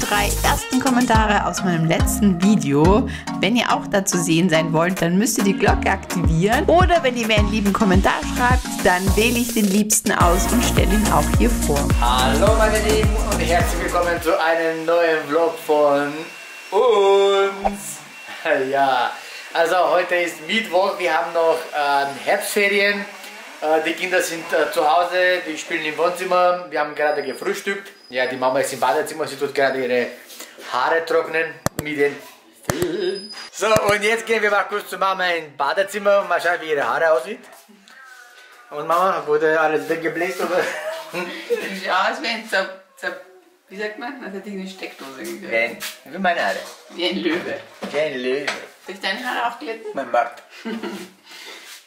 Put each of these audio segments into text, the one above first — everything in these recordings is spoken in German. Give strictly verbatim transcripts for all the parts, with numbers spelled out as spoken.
drei ersten Kommentare aus meinem letzten Video. Wenn ihr auch dazu sehen sein wollt, dann müsst ihr die Glocke aktivieren. Oder wenn ihr mir einen lieben Kommentar schreibt, dann wähle ich den Liebsten aus und stelle ihn auch hier vor. Hallo meine Lieben und herzlich willkommen zu einem neuen Vlog von uns. Ja, also heute ist Mittwoch, wir haben noch äh, Herbstferien. Die Kinder sind äh, zu Hause, die spielen im Wohnzimmer, wir haben gerade gefrühstückt. Ja, die Mama ist im Badezimmer, sie tut gerade ihre Haare trocknen mit den Föhn. So, und jetzt gehen wir mal kurz zu Mama ins Badezimmer und mal schauen, wie ihre Haare aussieht. Und Mama, wurde alles weggebläst oder? Ja, es wäre ein Zap, Zap, wie sagt man? Das hätte ich in eine Steckdose gegeben. Wie meine Haare? Wie ein Löwe. Wie ein Löwe. Soll ich deine Haare auch glätten? Mein Markt.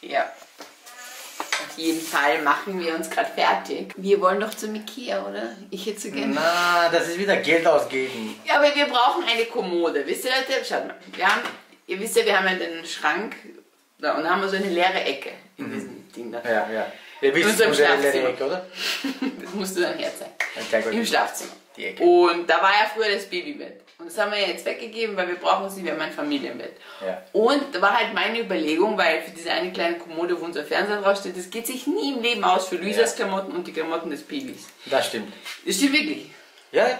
Ja. Auf jeden Fall machen wir uns gerade fertig. Wir wollen doch zum Ikea, oder? Ich hätte so gerne. Na, das ist wieder Geld ausgeben. Ja, aber wir brauchen eine Kommode. Wisst ihr, Leute? Schaut mal. Wir haben, ihr wisst ja, wir haben ja den Schrank. Da, und da haben wir so eine leere Ecke in mhm. diesem Ding da. Ja, ja. Ihr wisst, in unserem leere Ecke, oder? Das musste dann herzeigen. Okay, im Schlafzimmer. Die Ecke. Und da war ja früher das Babybett. Und das haben wir jetzt weggegeben, weil wir brauchen es nicht mehr, mein Familienbett. Ja. Und da war halt meine Überlegung, weil für diese eine kleine Kommode, wo unser Fernseher draufsteht, das geht sich nie im Leben aus für Luisas ja. Klamotten und die Klamotten des Babys. Das stimmt. Das stimmt wirklich. Ja.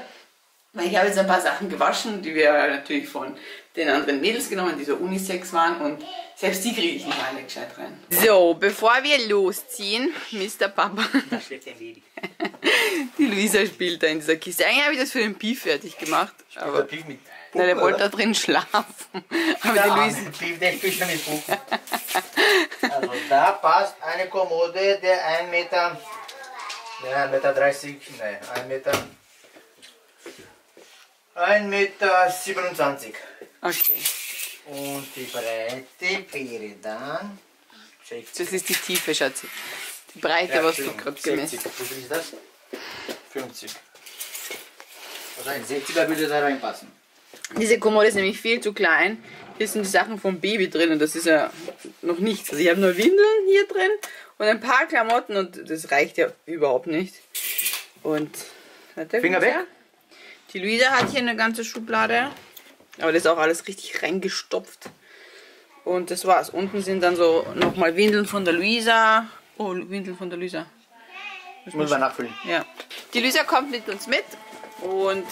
Weil ich habe jetzt ein paar Sachen gewaschen, die wir natürlich von den anderen Mädels genommen, die so Unisex waren, und selbst die kriege ich nicht alle gescheit rein. So, bevor wir losziehen, Mister Papa. Da schläft der Baby. Die Luisa spielt da in dieser Kiste. Eigentlich habe ich das für den Pief fertig gemacht. Aber der Pief mit Puppen, na, der wollte da drin schlafen. Aber ja, die Luisa. Der Pief, der spielt schon mit Puppen. Also da passt eine Kommode, der ein Meter. Der ein Meter dreißig. Nein, ein Meter. ein Meter siebenundzwanzig. Okay. Und die Breite wäre dann. sechzig. Das ist die Tiefe, Schatzi. Die Breite, ja, was du gerade gemessen hast. Wie viel ist das? fünfzig. Also ein sechziger würde da reinpassen. Diese Kommode ist nämlich viel zu klein. Hier sind die Sachen vom Baby drin und das ist ja noch nichts. Also ich habe nur Windeln hier drin und ein paar Klamotten und das reicht ja überhaupt nicht. Und. Warte, Finger weg! Ja? Die Luisa hat hier eine ganze Schublade. Aber das ist auch alles richtig reingestopft. Und das war's. Unten sind dann so nochmal Windeln von der Luisa. Oh, Windeln von der Luisa. Das muss man nachfüllen. Ja. Die Luisa kommt mit uns mit. Und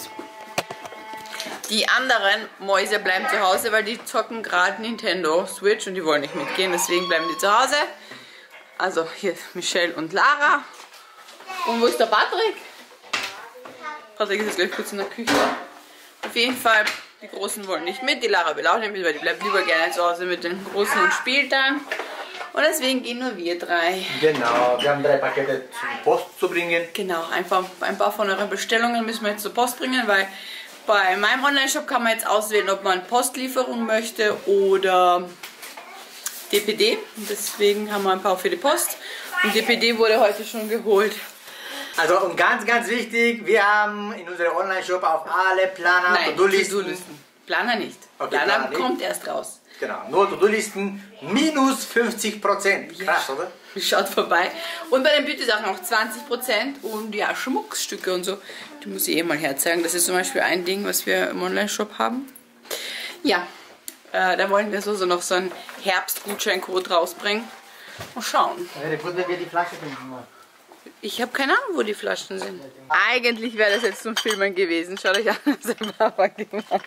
die anderen Mäuse bleiben zu Hause, weil die zocken gerade Nintendo Switch und die wollen nicht mitgehen. Deswegen bleiben die zu Hause. Also hier Michelle und Lara. Und wo ist der Patrick? Patrick ist jetzt gleich kurz in der Küche. Auf jeden Fall, die Großen wollen nicht mit, die Lara will auch nicht mit, weil die bleibt lieber gerne zu Hause mit den Großen und spielt dann. Und deswegen gehen nur wir drei. Genau, wir haben drei Pakete zur Post zu bringen. Genau, einfach ein paar von euren Bestellungen müssen wir jetzt zur Post bringen, weil bei meinem Online-Shop kann man jetzt auswählen, ob man Postlieferung möchte oder D P D. Und deswegen haben wir ein paar für die Post. Und D P D wurde heute schon geholt. Also und ganz, ganz wichtig, wir haben in unserem Online-Shop auf alle Planer, To-Do-Listen. Planer nicht. Okay, Planer, Planer kommt nicht. Erst raus. Genau, nur To-Do-Listen minus fünfzig Prozent. Krass, ja. Oder? Schaut vorbei. Und bei den Beauty-Sachen auch zwanzig Prozent und ja, Schmuckstücke und so. Die muss ich eh mal herzeigen. Das ist zum Beispiel ein Ding, was wir im Online-Shop haben. Ja, äh, da wollen wir so, so noch so einen Herbstgutscheincode rausbringen. Mal schauen. Ja, gut, wenn wir die Flasche finden. Ich habe keine Ahnung, wo die Flaschen sind. Eigentlich wäre das jetzt zum Filmen gewesen. Schaut euch an, was der Papa gemacht.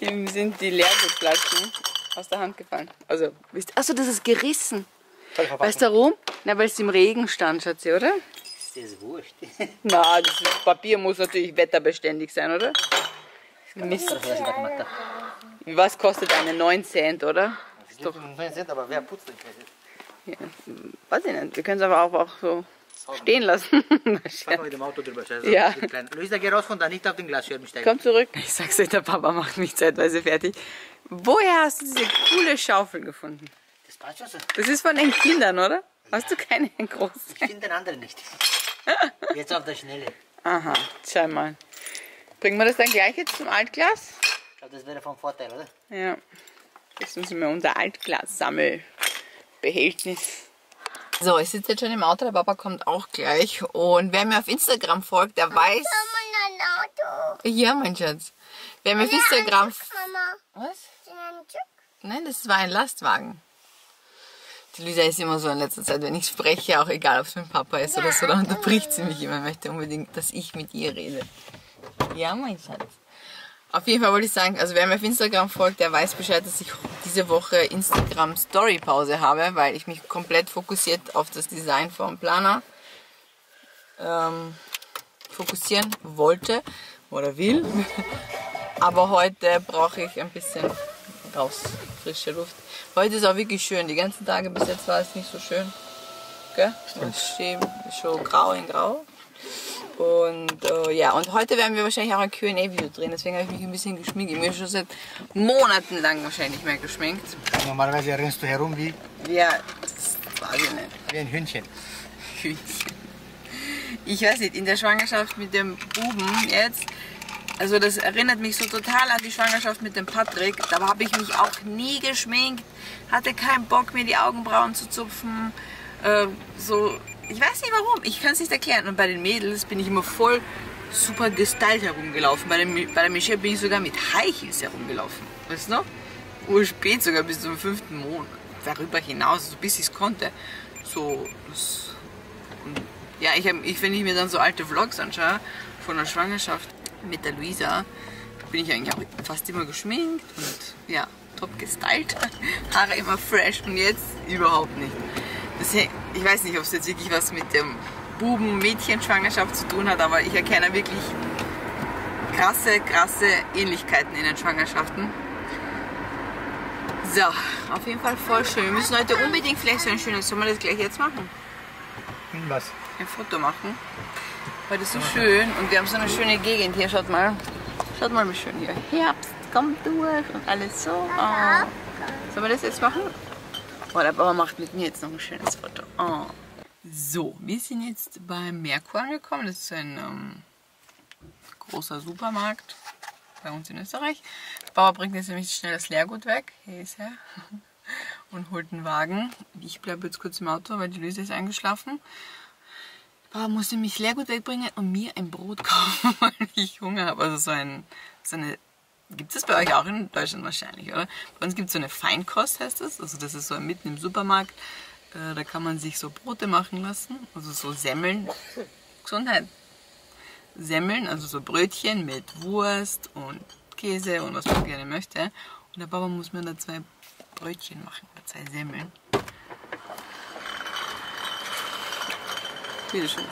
Ihm sind die Leergeflaschen aus der Hand gefallen. Also, wisst ihr? Achso, das ist gerissen. Weißt du warum? Na, weil es im Regen stand, Schatzi, oder? Ist das wurscht? Na, das ist, Papier muss natürlich wetterbeständig sein, oder? Mist. Was kostet eine? neun Cent, oder? Das ist doch neun Cent, aber wer putzt den Käse? Ja, weiß ich nicht. Wir können es aber auch, auch so stehen lassen. Fahren wir mit dem Auto drüber. Also ja. Luisa, geh raus und dann nicht auf den Glasscherben steigen. Komm zurück. Ich sag's euch, der Papa macht mich zeitweise fertig. Woher hast du diese coole Schaufel gefunden? Das passt schon so. Das ist von den Kindern, oder? Ja. Hast du keine große? Ich finde den anderen nicht. Jetzt auf der Schnelle. Aha, schau mal. Bringen wir das dann gleich jetzt zum Altglas? Ich glaube, das wäre vom Vorteil, oder? Ja. Jetzt müssen wir unser Altglas-Sammelbehältnis. So, ich sitze jetzt schon im Auto, der Papa kommt auch gleich. Und wer mir auf Instagram folgt, der weiß, noch ein Auto. Ja, mein Schatz. Wir haben ja Instagram. Was? Nein, das war ein Lastwagen. Die Luisa ist immer so in letzter Zeit, wenn ich spreche, auch egal ob es mit Papa ist oder so, da unterbricht sie mich immer, möchte unbedingt, dass ich mit ihr rede. Ja, mein Schatz. Auf jeden Fall wollte ich sagen, also wer mir auf Instagram folgt, der weiß Bescheid, dass ich diese Woche Instagram-Story-Pause habe, weil ich mich komplett fokussiert auf das Design vom Planer ähm, fokussieren wollte oder will. Aber heute brauche ich ein bisschen raus, frische Luft. Heute ist auch wirklich schön, die ganzen Tage bis jetzt war es nicht so schön. Gell? Schon grau in grau. Und uh, ja, und heute werden wir wahrscheinlich auch ein Q und A-Video drehen, deswegen habe ich mich ein bisschen geschminkt. Ich bin schon seit Monaten lang wahrscheinlich nicht mehr geschminkt. Normalerweise rennst du herum wie? Ja, das weiß ich nicht. Wie ein Hündchen. Hündchen. Ich weiß nicht, in der Schwangerschaft mit dem Buben jetzt, also das erinnert mich so total an die Schwangerschaft mit dem Patrick. Da habe ich mich auch nie geschminkt, hatte keinen Bock, mir die Augenbrauen zu zupfen, äh, so... Ich weiß nicht warum, ich kann es nicht erklären. Und bei den Mädels bin ich immer voll super gestylt herumgelaufen. Bei, dem, bei der Michelle bin ich sogar mit High Heels herumgelaufen. Weißt du noch? Uhr spät sogar bis zum fünften Monat. Darüber hinaus, so bis ich es konnte. So, das, und, ja, ich hab, ich, wenn ich mir dann so alte Vlogs anschaue von der Schwangerschaft mit der Luisa, bin ich eigentlich auch fast immer geschminkt und ja, top gestylt. Haare immer fresh und jetzt überhaupt nicht. Ich weiß nicht, ob es jetzt wirklich was mit dem Buben-Mädchen-Schwangerschaft zu tun hat, aber ich erkenne wirklich krasse, krasse Ähnlichkeiten in den Schwangerschaften. So, auf jeden Fall voll schön. Wir müssen heute unbedingt vielleicht so ein schönes... Sollen wir das gleich jetzt machen? Was? Ein Foto machen. Heute ist so schön und wir haben so eine schöne Gegend hier. Schaut mal. Schaut mal, wie schön hier. Herbst kommt durch und alles so. Oh. Sollen wir das jetzt machen? Oh, der Bauer macht mit mir jetzt noch ein schönes Foto. Oh. So, wir sind jetzt bei Merkur angekommen. Das ist ein ähm, großer Supermarkt bei uns in Österreich. Der Bauer bringt jetzt nämlich schnell das Leergut weg. Hier ist er. Und holt einen Wagen. Ich bleibe jetzt kurz im Auto, weil die Luisa ist eingeschlafen. Der Bauer muss nämlich Leergut wegbringen und mir ein Brot kaufen, weil ich Hunger habe. Also so, ein, so eine... Gibt es bei euch auch in Deutschland wahrscheinlich, oder? Bei uns gibt es so eine Feinkost, heißt das. Also das ist so mitten im Supermarkt. Äh, da kann man sich so Brote machen lassen. Also so Semmeln. Gesundheit. Semmeln, also so Brötchen mit Wurst und Käse und was man gerne möchte. Und der Papa muss mir da zwei Brötchen machen, oder zwei Semmeln. Bitteschön.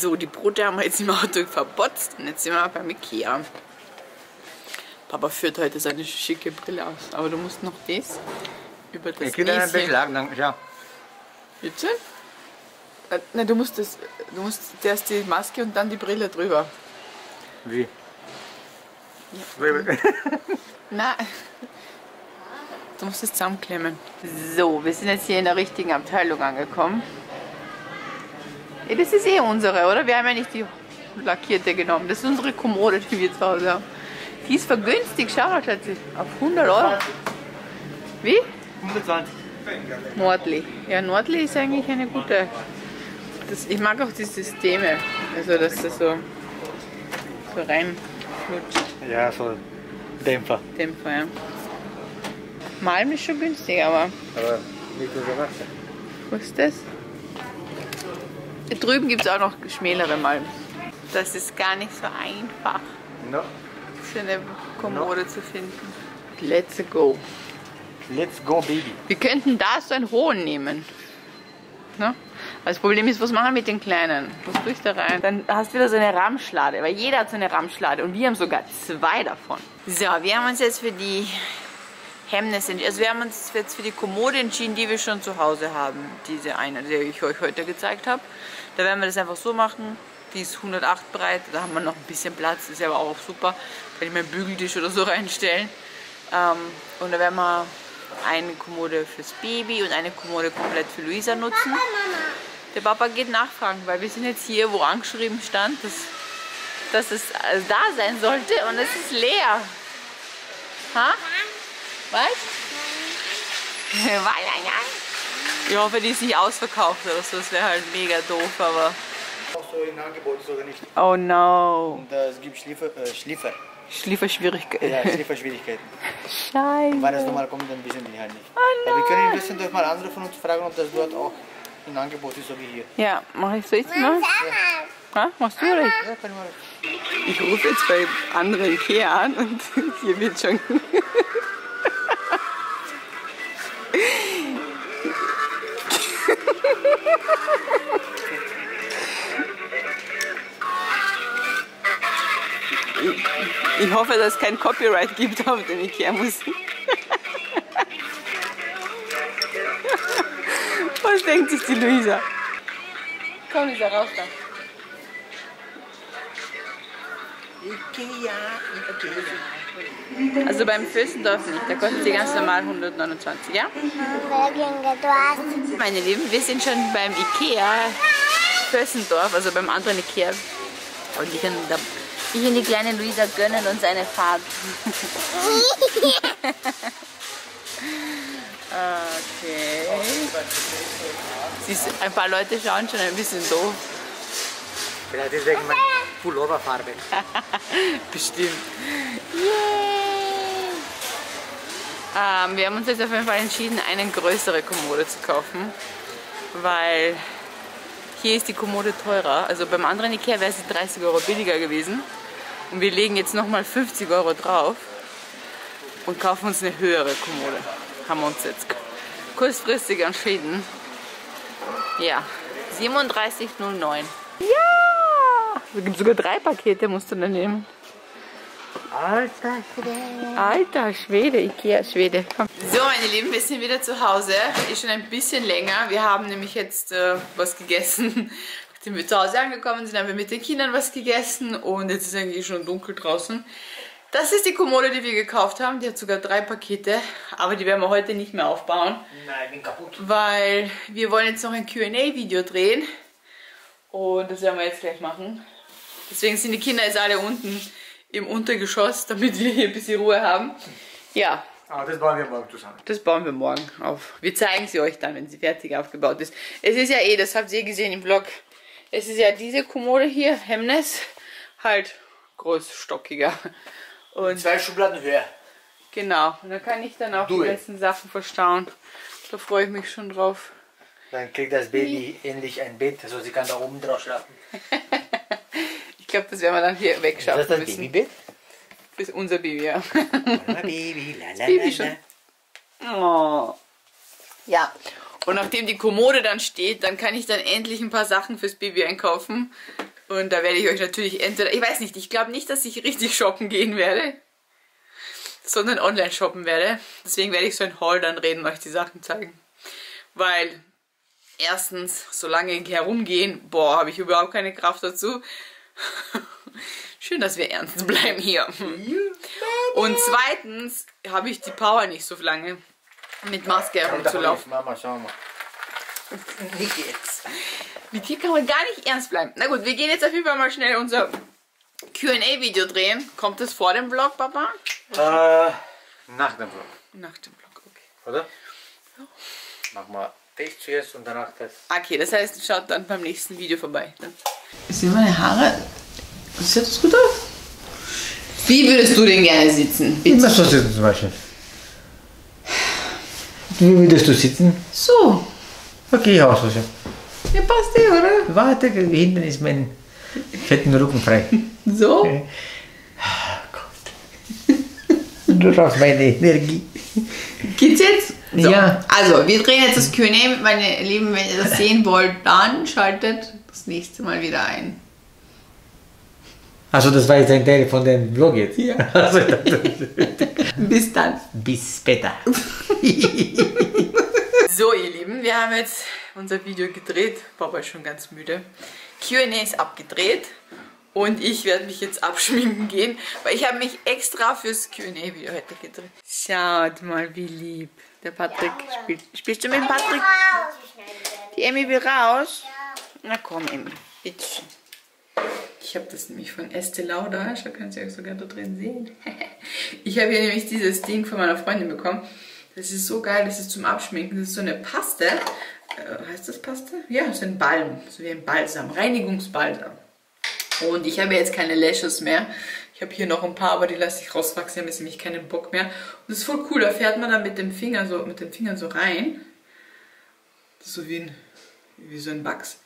So, die Brote haben wir jetzt im Auto verbotzt und jetzt sind wir beim Ikea. Papa führt heute seine schicke Brille aus. Aber du musst noch das über das Näschen. Ich will einen Belag, ja. Bitte? Nein, du musst das, du musst erst die Maske und dann die Brille drüber. Wie? Ja. Nein. Du musst es zusammenklemmen. So, wir sind jetzt hier in der richtigen Abteilung angekommen. Ja, das ist eh unsere, oder? Wir haben ja nicht die lackierte genommen. Das ist unsere Kommode, die wir zu Hause haben. Die ist vergünstigt, schau mal, Schatzi. Auf hundert Euro. Wie? hundertzwanzig. Nordli. Ja, Nordli ist eigentlich eine gute. Das, ich mag auch die Systeme. Also, dass das so, so reinflutscht. Ja, so Dämpfer. Dämpfer, ja. Malm ist schon günstig, aber... Aber nicht so Wasser. Was ist das? Da drüben gibt es auch noch schmälere Malm. Das ist gar nicht so einfach, no. so eine Kommode no. zu finden. Let's go. Let's go, baby. Wir könnten da so einen hohen nehmen. Ne? Das Problem ist, was machen wir mit den kleinen? Was tue ich da rein? Dann hast du wieder so eine Ramschlade, weil jeder hat so eine Ramschlade und wir haben sogar zwei davon. So, wir haben uns jetzt für die... Hemnes, also wir haben uns jetzt für die Kommode entschieden, die wir schon zu Hause haben, diese eine, die ich euch heute gezeigt habe. Da werden wir das einfach so machen, die ist hundertacht breit, da haben wir noch ein bisschen Platz, ist ja aber auch super, kann ich mir einen Bügeltisch oder so reinstellen. Und da werden wir eine Kommode fürs Baby und eine Kommode komplett für Luisa nutzen. Der Papa geht nachfragen, weil wir sind jetzt hier, wo angeschrieben stand, dass, dass es da sein sollte und es ist leer. Ha? Was? Nein. Ich hoffe, die ist nicht ausverkauft oder so. Das wäre halt mega doof, aber... Auch so in Angebot sogar nicht. Oh no. Und äh, es gibt Schliefer. Äh, Schliefer. Schlieferschwierigkeiten. Ja, Schlieferschwierigkeiten. Scheiße. Wenn das nochmal kommt, dann wissen die halt nicht. Oh nein. Aber wir können ein bisschen durch mal andere von uns fragen, ob das dort auch in Angebot ist, so wie hier. Ja, mach ich so jetzt mal. Ja. Ha? Machst du oder ich? Ja, kann ich mal. Ich rufe jetzt bei anderen Ikea an und hier wird schon... Ich, ich hoffe, dass es kein Copyright gibt auf den Ikea-Musik. Was denkt sich die Luisa? Komm, Luisa, raus da. Also beim Fürstendorf nicht, da kostet sie ganz normal hundertneunundzwanzig, ja? Meine Lieben, wir sind schon beim Ikea Fürstendorf, also beim anderen Ikea. Und ich und die kleine Luisa gönnen uns eine Fahrt. Okay. Siehst du, ein paar Leute schauen schon ein bisschen doof. Vielleicht ist wegen meiner Pulloverfarbe. Bestimmt. Yeah. Ähm, wir haben uns jetzt auf jeden Fall entschieden, eine größere Kommode zu kaufen, weil hier ist die Kommode teurer. Also beim anderen Ikea wäre sie dreißig Euro billiger gewesen und wir legen jetzt nochmal fünfzig Euro drauf und kaufen uns eine höhere Kommode. Haben wir uns jetzt kurzfristig entschieden. Ja, siebenunddreißig null neun. Ja! Es gibt sogar drei Pakete, musst du dann nehmen. Alter Schwede. Alter Schwede, Ikea Schwede. Komm. So, meine Lieben, wir sind wieder zu Hause. Ist schon ein bisschen länger. Wir haben nämlich jetzt äh, was gegessen. Nachdem wir zu Hause angekommen sind, haben wir mit den Kindern was gegessen. Und jetzt ist eigentlich schon dunkel draußen. Das ist die Kommode, die wir gekauft haben. Die hat sogar drei Pakete. Aber die werden wir heute nicht mehr aufbauen. Nein, ich bin kaputt. Weil wir wollen jetzt noch ein Q und A-Video drehen. Und das werden wir jetzt gleich machen. Deswegen sind die Kinder jetzt alle unten im Untergeschoss, damit wir hier ein bisschen Ruhe haben. Ja. Aber das bauen wir morgen zusammen. Das bauen wir morgen auf. Wir zeigen sie euch dann, wenn sie fertig aufgebaut ist. Es ist ja eh, das habt ihr gesehen im Vlog, es ist ja diese Kommode hier, Hemnes, halt großstockiger. Und zwei Schubladen höher. Genau. Und da kann ich dann auch du. die ganzen Sachen verstauen. Da freue ich mich schon drauf. Dann kriegt das Baby die. endlich ein Bett, also sie kann da oben drauf schlafen. Ich glaube, das werden wir dann hier wegschaffen müssen. Ist das das müssen. Babybett? Das ist unser Baby, ja. Baby, la, la, das Baby schon. Oh. Ja. Und nachdem die Kommode dann steht, dann kann ich dann endlich ein paar Sachen fürs Baby einkaufen. Und da werde ich euch natürlich entweder... Ich weiß nicht, ich glaube nicht, dass ich richtig shoppen gehen werde. sondern online shoppen werde. Deswegen werde ich so ein Haul dann reden und euch die Sachen zeigen. Weil erstens, so lange herumgehen, boah, habe ich überhaupt keine Kraft dazu. Schön, dass wir ernst bleiben hier. Und zweitens habe ich die Power nicht so lange mit Maske herumzulaufen. Mama, schau mal. Wie geht's? Mit dir kann man gar nicht ernst bleiben. Na gut, wir gehen jetzt auf jeden Fall mal schnell unser Q und A-Video drehen. Kommt das vor dem Vlog, Papa? Äh, nach dem Vlog. Nach dem Vlog, okay. Oder? Ja. Mach mal das zuerst und danach das. Okay, das heißt, schaut dann beim nächsten Video vorbei. Ne? Sind meine Haare... Sieht das gut aus? Wie würdest du denn gerne sitzen? Bitte? Immer so sitzen zum Beispiel. Wie würdest du sitzen? So. Okay, auch so. Ja, passt eh, oder? Warte, hinten ist mein fetten Rücken frei. So? Okay. Oh Gott. Du brauchst meine Energie. Geht's jetzt? So. Ja. Also, wir drehen jetzt das Q und A mit meinen Lieben. Wenn ihr das sehen wollt, dann schaltet das nächste Mal wieder ein. Also das war jetzt ein Teil von dem Vlog jetzt. Ja. Also, bis dann. Bis später. So ihr Lieben, wir haben jetzt unser Video gedreht. Papa ist schon ganz müde. Q und A ist abgedreht. Und ich werde mich jetzt abschminken gehen, weil ich habe mich extra fürs Q und A-Video heute gedreht. Schaut mal, wie lieb. Der Patrick spielt. Spielst du mit dem Patrick? Die Emmy will raus? Na komm, Emmy, bitte. Ich habe das nämlich von Estée Lauder, da könnt ihr euch sogar da drin sehen. Ich habe hier nämlich dieses Ding von meiner Freundin bekommen. Das ist so geil, das ist zum Abschminken. Das ist so eine Paste. Äh, heißt das Paste? Ja, das ist ein Balm. So wie ein Balsam, Reinigungsbalsam. Und ich habe jetzt keine Lashes mehr. Ich habe hier noch ein paar, aber die lasse ich rauswachsen. Ich habe jetzt nämlich keinen Bock mehr. Und das ist voll cool, da fährt man dann mit dem Finger so, mit dem Finger so rein. So wie, ein, wie so ein Wachs.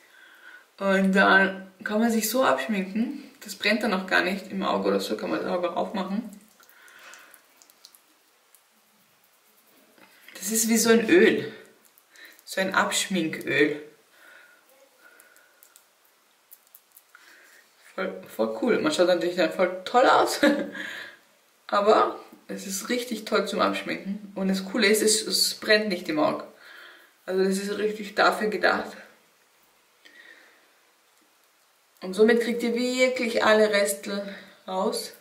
Und dann kann man sich so abschminken, das brennt dann auch gar nicht im Auge oder so, kann man das Auge aufmachen. Das ist wie so ein Öl, so ein Abschminköl. Voll, voll cool, man schaut natürlich dann voll toll aus, aber es ist richtig toll zum Abschminken. Und das Coole ist, es, es brennt nicht im Auge. Also das ist richtig dafür gedacht. Und somit kriegt ihr wirklich alle Restel raus.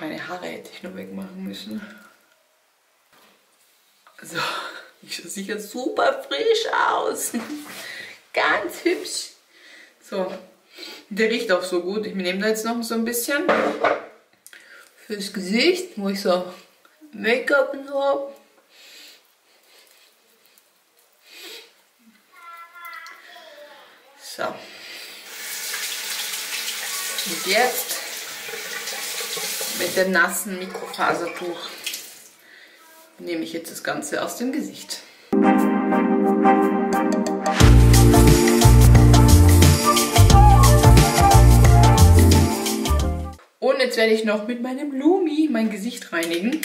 Meine Haare hätte ich noch wegmachen müssen. So, ich sehe sicher super frisch aus. Ganz hübsch. So, der riecht auch so gut. Ich nehme da jetzt noch so ein bisschen fürs Gesicht, wo ich so Make-up und so habe. So. Und jetzt mit dem nassen Mikrofasertuch nehme ich jetzt das Ganze aus dem Gesicht. Und jetzt werde ich noch mit meinem Lumi mein Gesicht reinigen.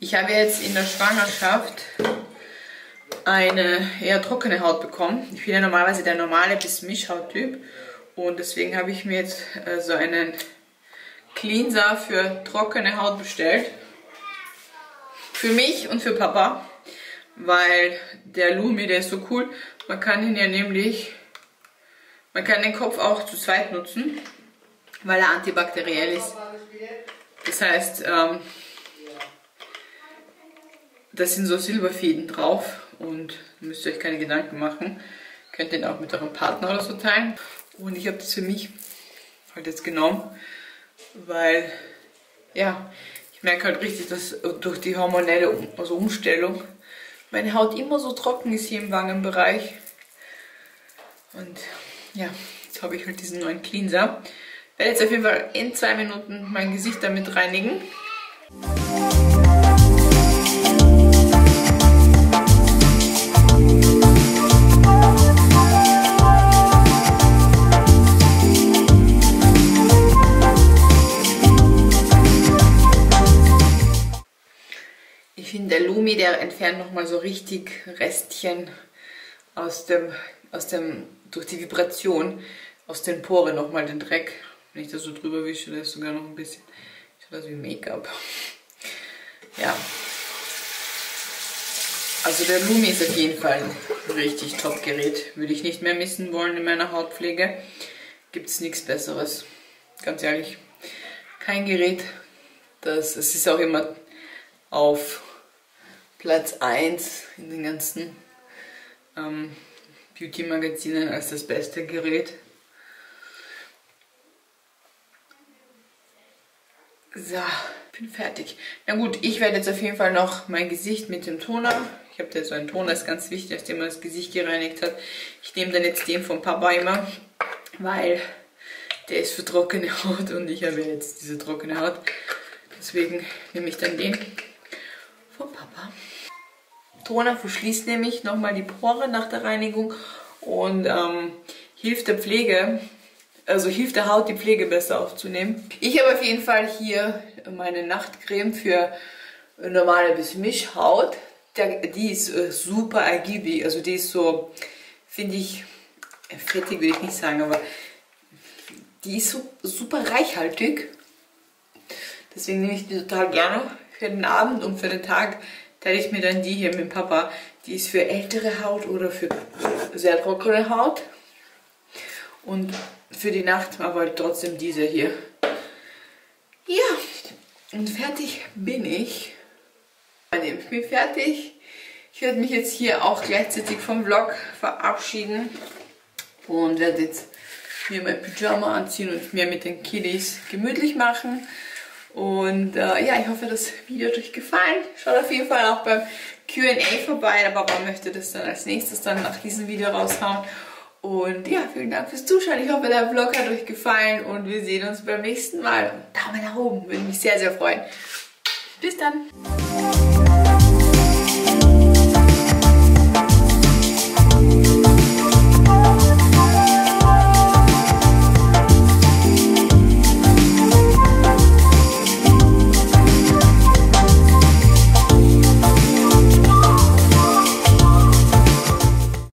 Ich habe jetzt in der Schwangerschaft eine eher trockene Haut bekommen. Ich bin ja normalerweise der normale bis Mischhauttyp und deswegen habe ich mir jetzt äh, so einen Cleanser für trockene Haut bestellt. Für mich und für Papa, weil der Lumi, der ist so cool, man kann ihn ja nämlich, man kann den Kopf auch zu zweit nutzen, weil er antibakteriell ist. Das heißt, ähm, da sind so Silberfäden drauf. Und müsst ihr euch keine Gedanken machen. Könnt den auch mit eurem Partner oder so teilen. Und ich habe das für mich halt jetzt genommen, weil, ja, ich merke halt richtig, dass durch die hormonelle um also Umstellung meine Haut immer so trocken ist hier im Wangenbereich. Und ja, jetzt habe ich halt diesen neuen Cleanser. Ich werde jetzt auf jeden Fall in zwei Minuten mein Gesicht damit reinigen. Der Lumi, der entfernt nochmal so richtig Restchen aus dem, aus dem, durch die Vibration, aus den Poren nochmal den Dreck. Wenn ich das so drüber wische, da ist sogar noch ein bisschen. Ich habe das wie Make-up. Ja. Also der Lumi ist auf jeden Fall ein richtig top Gerät. Würde ich nicht mehr missen wollen in meiner Hautpflege. Gibt es nichts Besseres. Ganz ehrlich. Kein Gerät. Das, es ist auch immer auf Platz eins in den ganzen ähm, Beauty-Magazinen als das beste Gerät. So, ich bin fertig. Na gut, ich werde jetzt auf jeden Fall noch mein Gesicht mit dem Toner. Ich habe da so einen Toner, ist ganz wichtig, nachdem man das Gesicht gereinigt hat. Ich nehme dann jetzt den von Papa immer, weil der ist für trockene Haut und ich habe jetzt diese trockene Haut. Deswegen nehme ich dann den von Papa. Toner verschließt nämlich nochmal die Poren nach der Reinigung und ähm, hilft der Pflege, also hilft der Haut, die Pflege besser aufzunehmen. Ich habe auf jeden Fall hier meine Nachtcreme für normale bis Mischhaut. Die ist super ergiebig, also die ist so, finde ich, fettig würde ich nicht sagen, aber die ist so, super reichhaltig. Deswegen nehme ich die total gerne für den Abend und für den Tag. Teile ich mir dann die hier mit dem Papa. Die ist für ältere Haut oder für sehr trockene Haut. Und für die Nacht aber trotzdem diese hier. Ja, und fertig bin ich. Dann ich bin fertig. Ich werde mich jetzt hier auch gleichzeitig vom Vlog verabschieden. Und werde jetzt mir mein Pyjama anziehen und mir mit den Kiddies gemütlich machen. Und äh, ja, ich hoffe, das Video hat euch gefallen. Schaut auf jeden Fall auch beim Q und A vorbei. Der Papa möchte das dann als nächstes dann nach diesem Video raushauen. Und ja, vielen Dank fürs Zuschauen. Ich hoffe, der Vlog hat euch gefallen und wir sehen uns beim nächsten Mal. Und Daumen nach oben, würde mich sehr, sehr freuen. Bis dann!